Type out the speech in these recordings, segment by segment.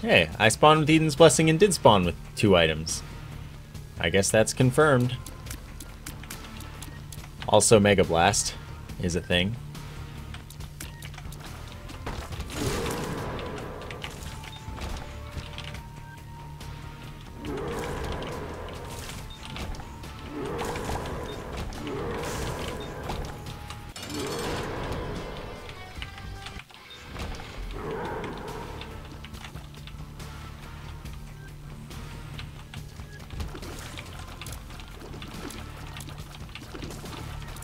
Hey, I spawned with Eden's Blessing and did spawn with 2 items. I guess that's confirmed. Also, Mega Blast is a thing.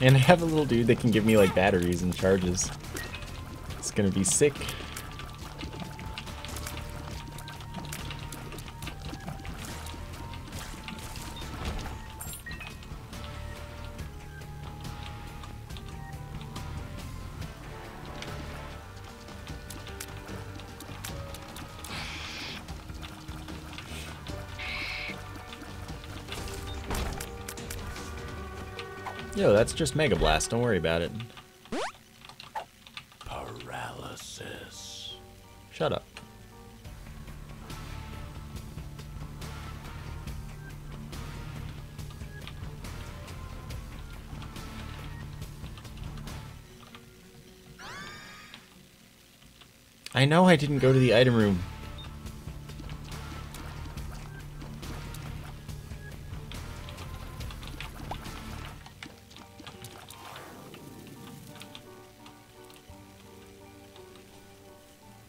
And I have a little dude that can give me like batteries and charges. It's gonna be sick. Yo, that's just Mega Blast, don't worry about it. Paralysis. Shut up. I know I didn't go to the item room.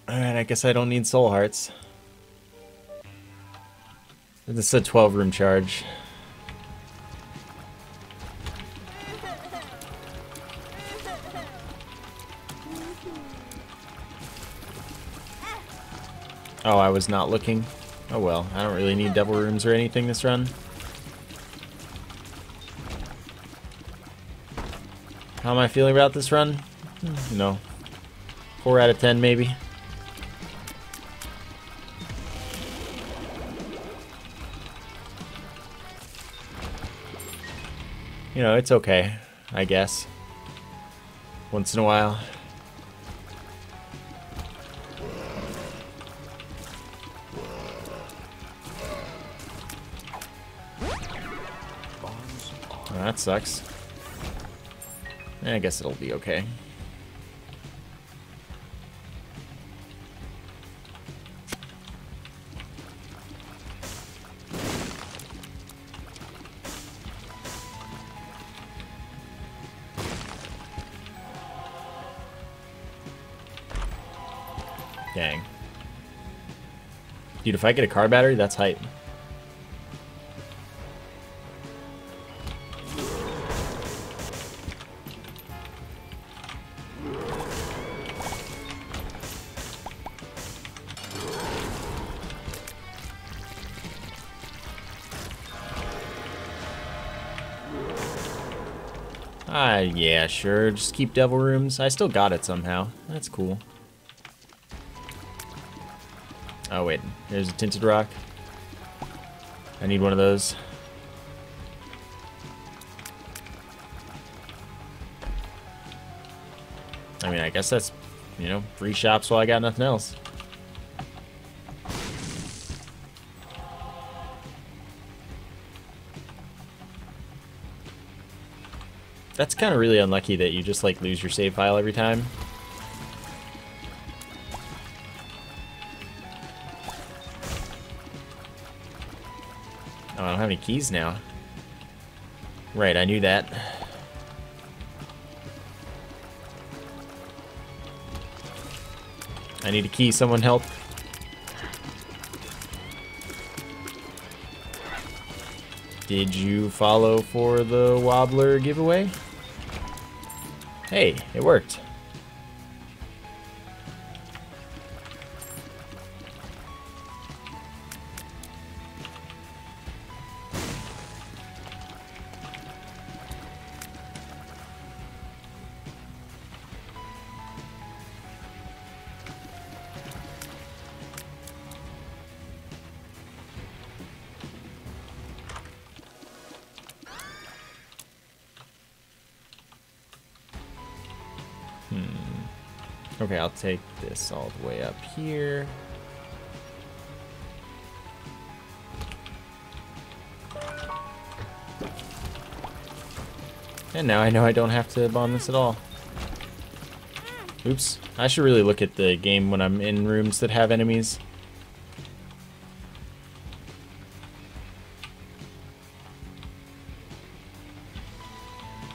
Alright, I guess I don't need soul hearts. This is a 12-room charge. Oh, I was not looking. Oh well, I don't really need devil rooms or anything this run. How am I feeling about this run? No. 4 out of 10 maybe. You know, it's okay, I guess. Once in a while. Oh, that sucks. I guess it'll be okay. Dang. Dude, if I get a car battery, that's hype. Yeah, sure. Just keep devil rooms. I still got it somehow. That's cool. Oh wait, there's a tinted rock. I need one of those. I mean, I guess that's, you know, free shops while I got nothing else. That's kind of really unlucky that you just like lose your save file every time. I don't have any keys now. Right, I knew that. I need a key, someone help. Did you follow for the wobbler giveaway? Hey, it worked. Okay, I'll take this all the way up here. And now I know I don't have to bomb this at all. Oops. I should really look at the game when I'm in rooms that have enemies.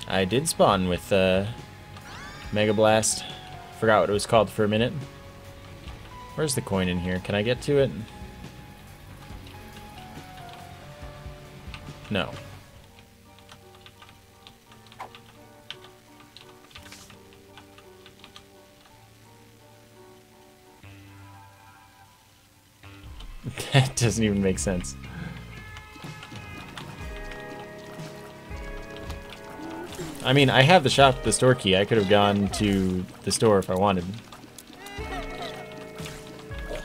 I did spawn with Mega Blast. Forgot what it was called for a minute. Where's the coin in here? Can I get to it? No. That doesn't even make sense. I mean, I have the store key. I could have gone to the store if I wanted.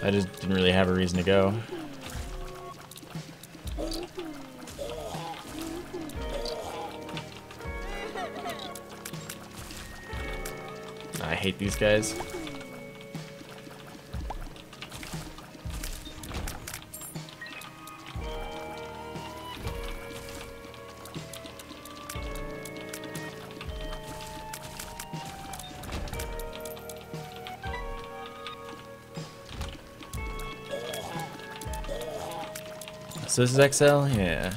I just didn't really have a reason to go. I hate these guys. So this is XL? Yeah.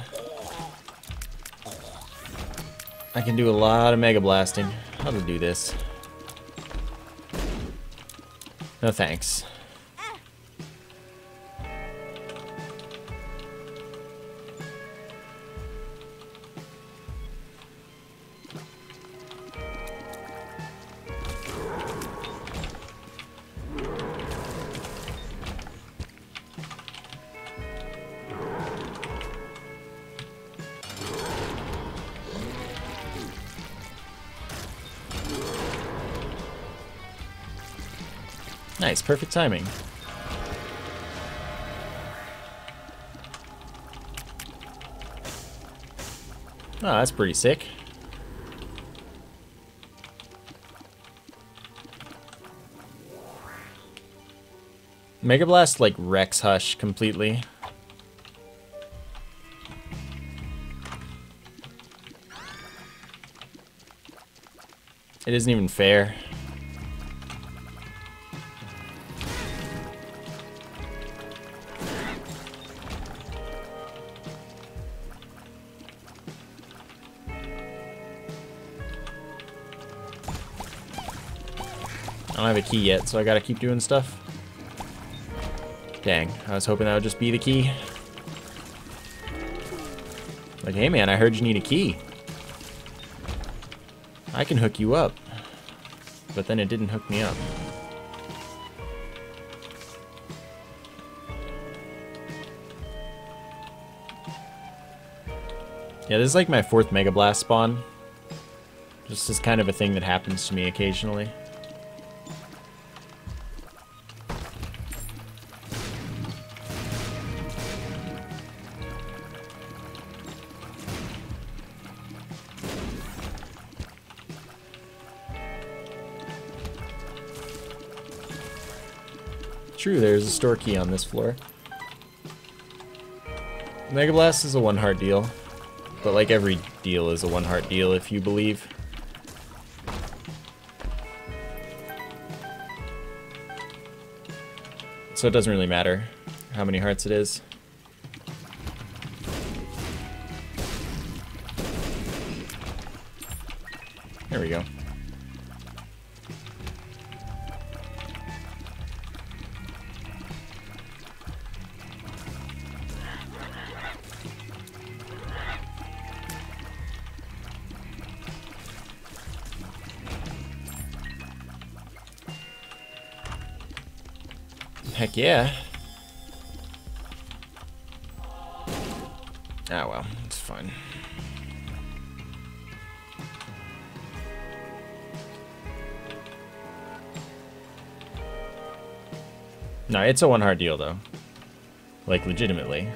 I can do a lot of Mega Blasting. I'll just do this. No thanks. Nice, perfect timing. Oh, that's pretty sick. Mega Blast like wrecks Hush completely. It isn't even fair. I don't have a key yet, so I gotta keep doing stuff. Dang, I was hoping that would just be the key. Like, hey man, I heard you need a key. I can hook you up. But then it didn't hook me up. Yeah, this is like my fourth Mega Blast spawn. Just is kind of a thing that happens to me occasionally. True, there's a store key on this floor. Mega Blast is a one-heart deal, but like every deal is a one-heart deal if you believe. So it doesn't really matter how many hearts it is. There we go. Heck yeah. Oh well, it's fine. No, it's a one-heart deal though. Like legitimately.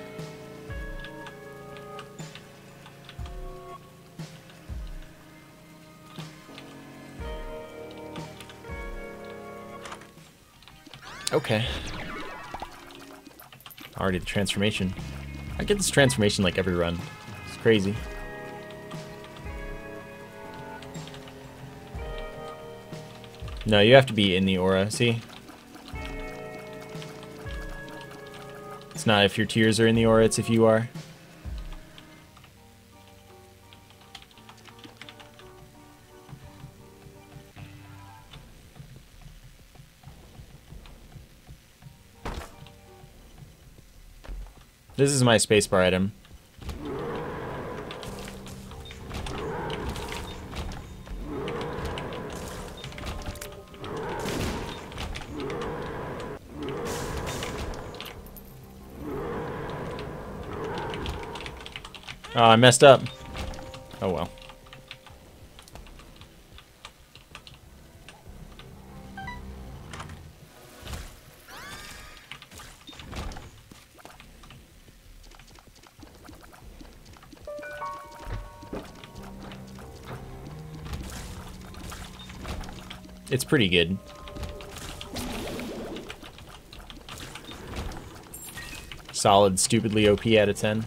Okay. Already the transformation. I get this transformation like every run. It's crazy. No, you have to be in the aura, see? It's not if your tears are in the aura, it's if you are. This is my spacebar item. Oh, I messed up. Oh well. It's pretty good. Solid, stupidly OP out of 10.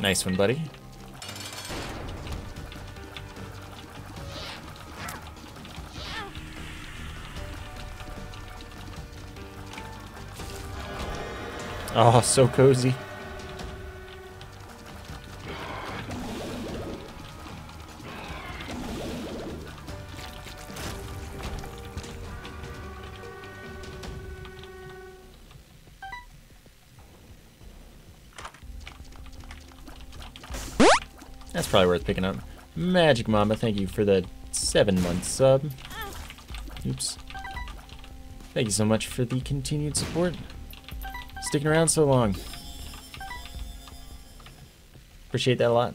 Nice one, buddy. Oh, so cozy. That's probably worth picking up. Magic Mama, thank you for the 7-month sub. Oops. Thank you so much for the continued support. Sticking around so long. Appreciate that a lot.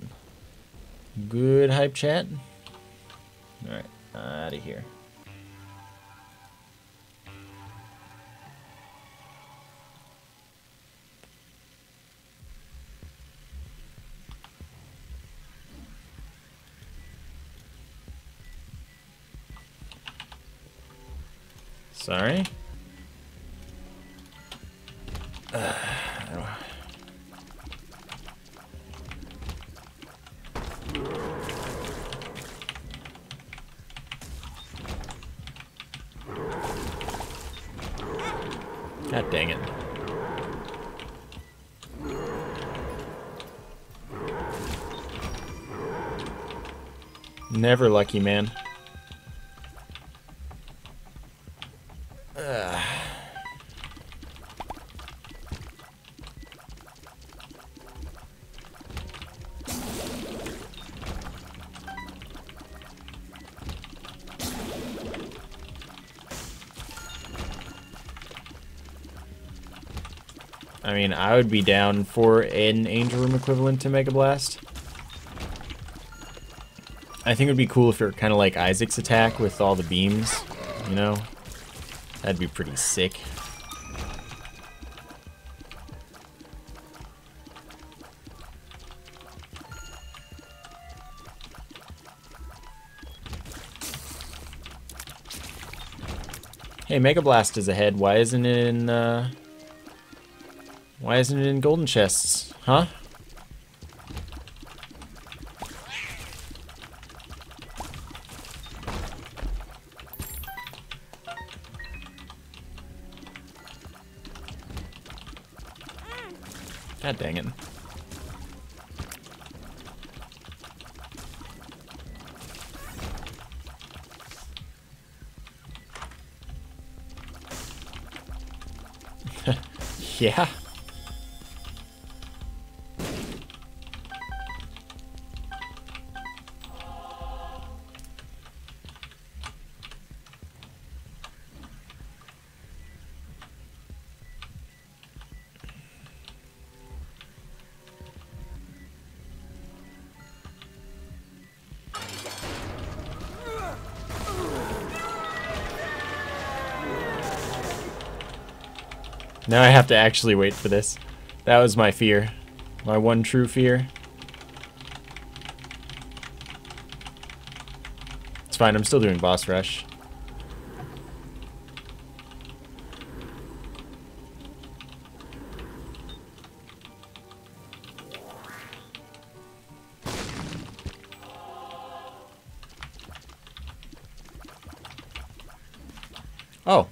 Good hype chat. Alright, out of here. Sorry. God dang it. Never lucky, man. I mean, I would be down for an Angel Room equivalent to Mega Blast. I think it would be cool if it were kind of like Isaac's attack with all the beams, you know? That'd be pretty sick. Hey, Mega Blast is ahead. Why isn't it in, Why isn't it in golden chests, huh? God dang it. Yeah. Now I have to actually wait for this. That was my fear. My one true fear. It's fine, I'm still doing boss rush. Oh.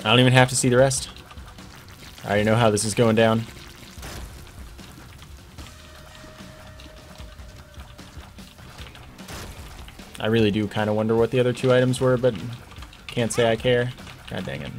I don't even have to see the rest. I already know how this is going down. I really do kind of wonder what the other two items were, but can't say I care. God dang it.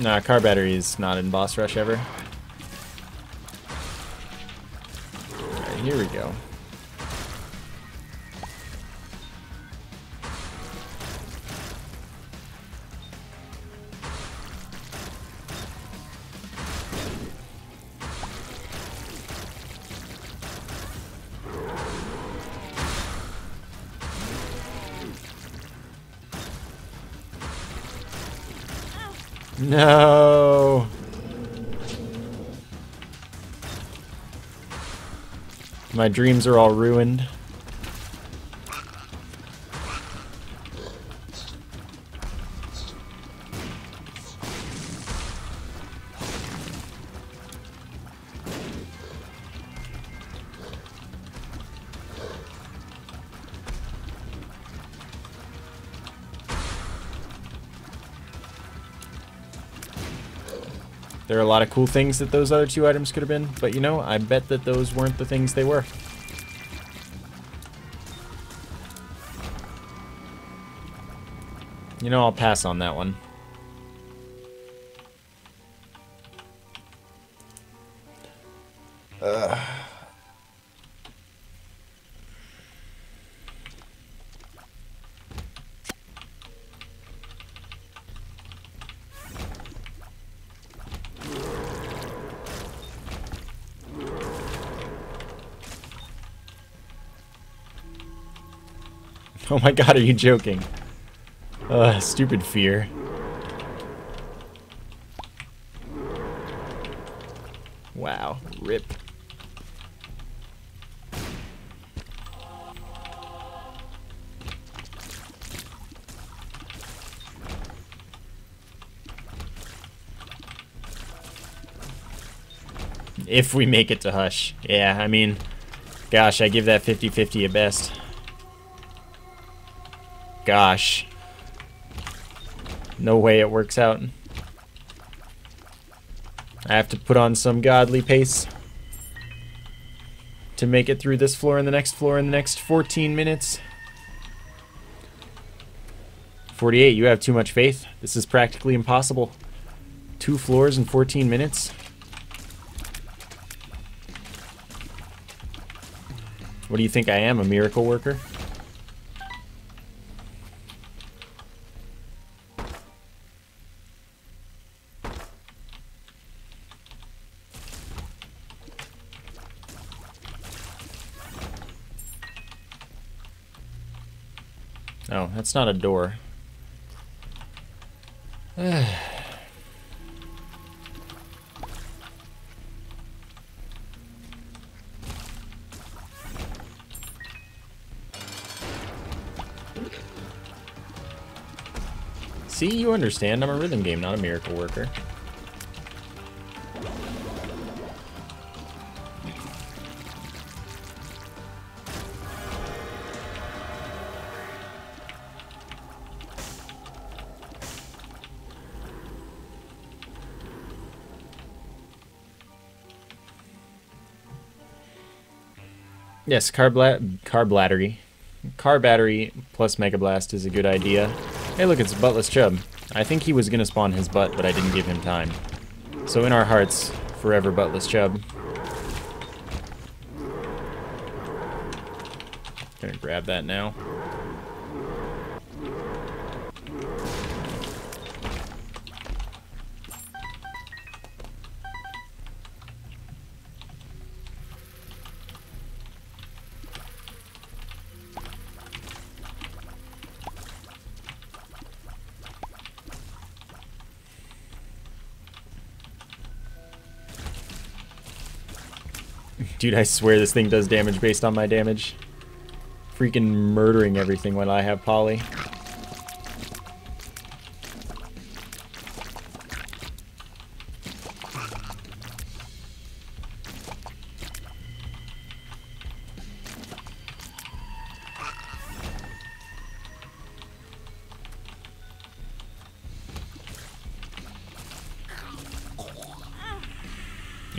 Nah, car battery is not in boss rush ever. Alright, here we go. No. My dreams are all ruined. There are a lot of cool things that those other two items could have been, but you know, I bet that those weren't the things they were. You know, I'll pass on that one. Oh my god, are you joking? Stupid fear. Wow, rip. If we make it to Hush. Yeah, I mean, gosh, I give that 50-50 at best. Gosh. No way it works out. I have to put on some godly pace to make it through this floor and the next floor in the next 14 minutes. 48, you have too much faith. This is practically impossible. 2 floors in 14 minutes. What do you think I am, a miracle worker? Oh, that's not a door. See, you understand. I'm a rhythm game, not a miracle worker. Yes, car battery plus Mega Blast is a good idea. Hey look, it's Buttless Chub. I think he was gonna spawn his butt, but I didn't give him time. So in our hearts, forever Buttless Chub. Gonna grab that now. Dude, I swear this thing does damage based on my damage. Freaking murdering everything when I have Polly.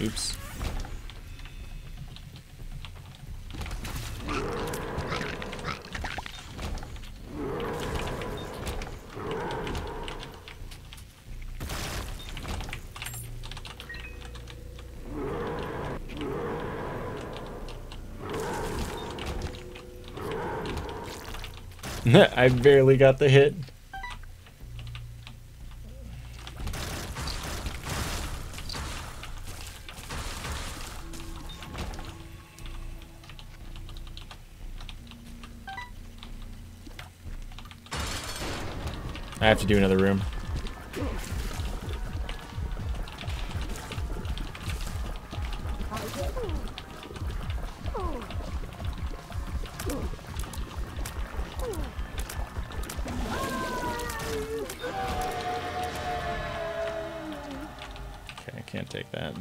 Oops. I barely got the hit. I have to do another room. Can't take that.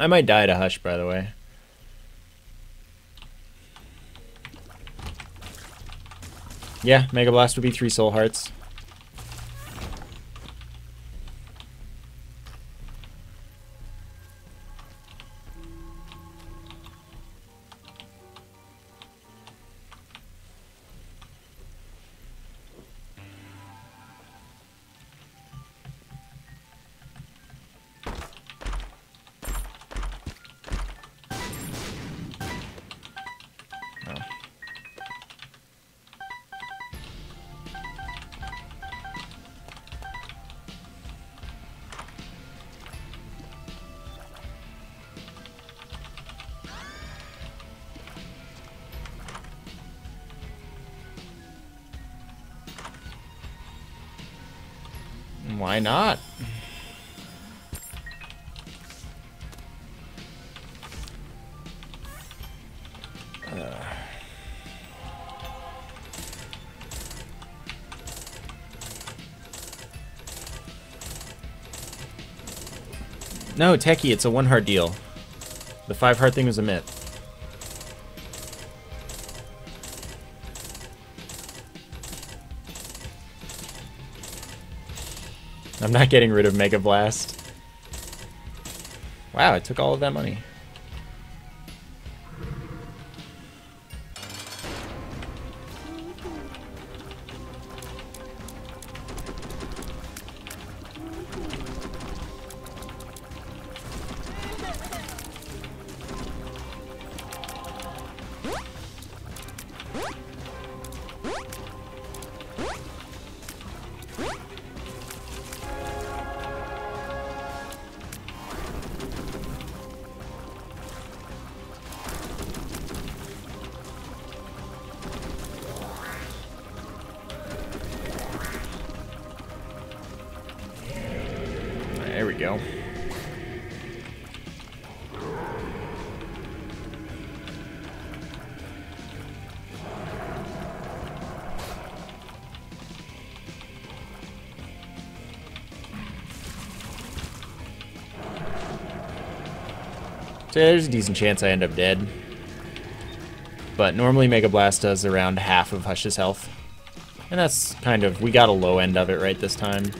I might die to Hush, by the way. Yeah, Mega Blast would be 3 soul hearts. Why not? No, Techie, it's a 1 heart deal. The 5 heart thing was a myth. I'm not getting rid of Mega Blast. Wow, it took all of that money. There we go. So there's a decent chance I end up dead. But normally Mega Blast does around half of Hush's health. And that's kind of, we got a low end of it right this time.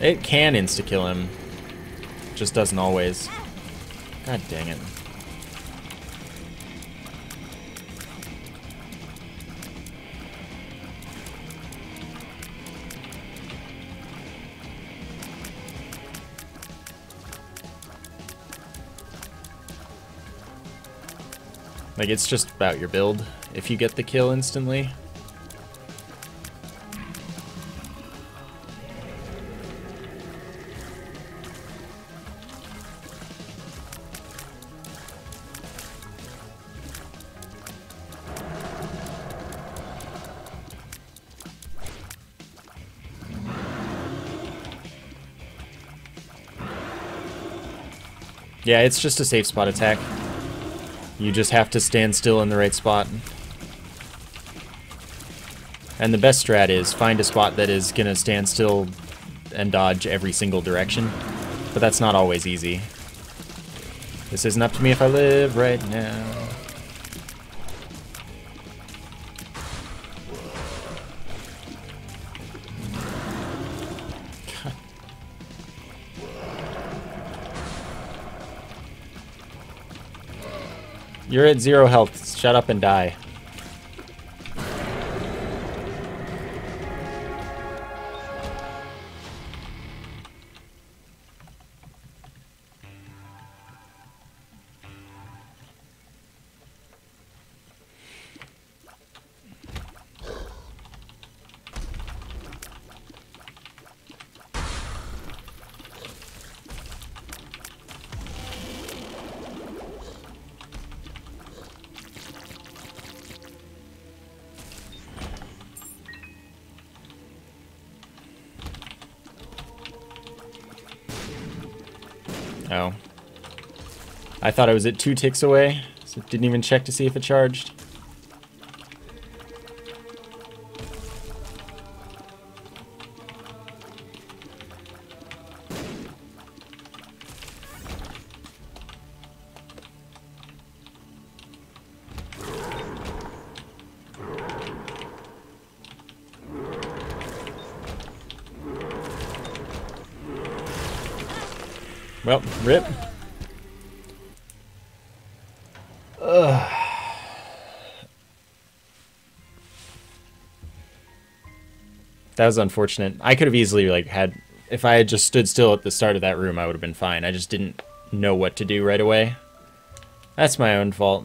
It can insta-kill him. It just doesn't always. God dang it. Like, it's just about your build, if you get the kill instantly. Yeah, it's just a safe spot attack. You just have to stand still in the right spot. And the best strat is find a spot that is gonna stand still and dodge every single direction. But that's not always easy. This isn't up to me if I live right now. You're at 0 health. Shut up and die. Oh. I thought I was at 2 ticks away, so didn't even check to see if it charged. Well, rip. Ugh. That was unfortunate. I could have easily, like, had... If I had just stood still at the start of that room, I would have been fine. I just didn't know what to do right away. That's my own fault.